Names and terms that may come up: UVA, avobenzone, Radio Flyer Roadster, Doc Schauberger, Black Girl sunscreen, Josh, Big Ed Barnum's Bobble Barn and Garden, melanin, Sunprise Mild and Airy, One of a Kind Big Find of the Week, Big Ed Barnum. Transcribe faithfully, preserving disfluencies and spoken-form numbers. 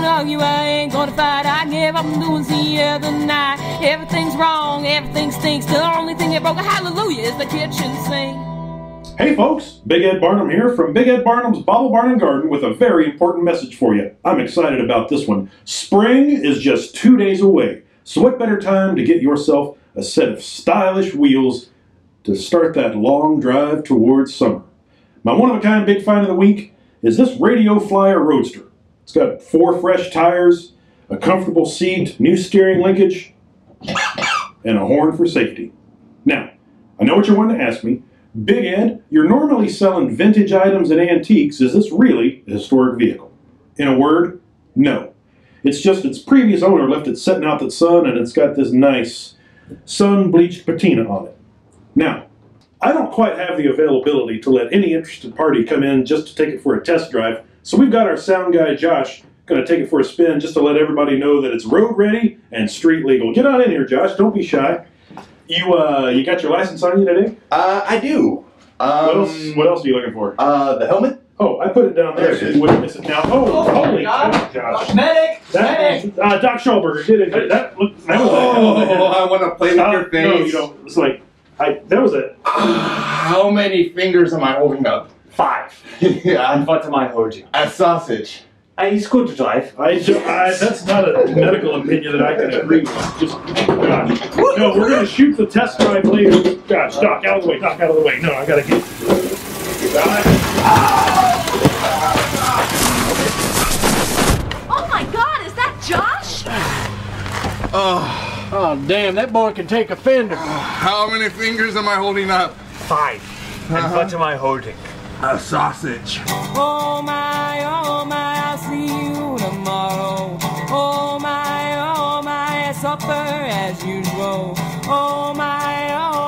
gonna argue, I ain't gonna fight. I gave up on doing the other night. Everything's wrong, everything stinks. The only thing that broke a hallelujah is the kitchen sink. Hey folks, Big Ed Barnum here from Big Ed Barnum's Bobble Barn and Garden with a very important message for you. I'm excited about this one. Spring is just two days away, so what better time to get yourself a set of stylish wheels to start that long drive towards summer. My one of a kind big find of the week is this Radio Flyer Roadster. It's got four fresh tires, a comfortable seat, new steering linkage, and a horn for safety. Now, I know what you're wanting to ask me. Big Ed, you're normally selling vintage items and antiques. Is this really a historic vehicle? In a word, no. It's just its previous owner left it setting out the sun, and it's got this nice sun-bleached patina on it. Now, I don't quite have the availability to let any interested party come in just to take it for a test drive, so we've got our sound guy, Josh, going to take it for a spin just to let everybody know that it's road ready and street legal. Get on in here, Josh. Don't be shy. You uh, you got your license on you today? Uh, I do. Um, what else, what else are you looking for? Uh, the helmet. Oh, I put it down there, there so you wouldn't miss it. Now, oh, oh holy God. Josh. Medic! That, Medic! Uh, Doc Schauberger did it. That, that, looked, that was oh, a helmet. I want to play Stop. with your face. No, you don't. It's like... I, that was it. How many fingers am I holding up? Five. Yeah. And what am I holding? A sausage. I, he's good to drive. I, I, that's not a medical opinion that I can agree with. Just, God. No, we're going to shoot the test drive later. Gosh, Doc, out of the way. Doc, out of the way. No, I got to get... Oh, my God. Is that Josh? Oh. Oh, damn, that boy can take a fender. Uh, how many fingers am I holding up? Five. Uh-huh. And what am I holding? A sausage. Oh, my, oh, my, I'll see you tomorrow. Oh, my, oh, my, supper as usual. Oh, my, oh,